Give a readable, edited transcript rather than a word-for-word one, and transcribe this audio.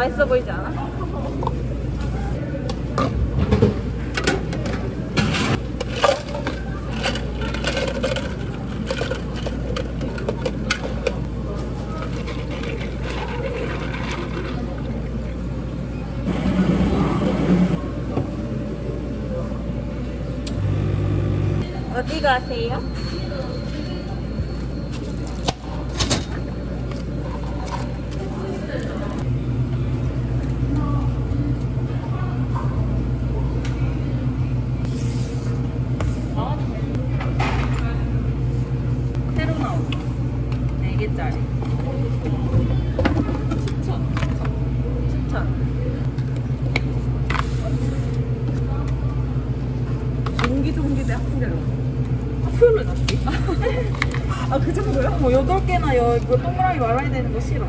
맛있어 보이지 않아? 어디 가세요? 새로 나온 4개짜리 추천 종기종기대 학생들 표를 놨지? 아, 그 정도요? 뭐 8개나 이거 동그라미 말아야 되는 거 싫어.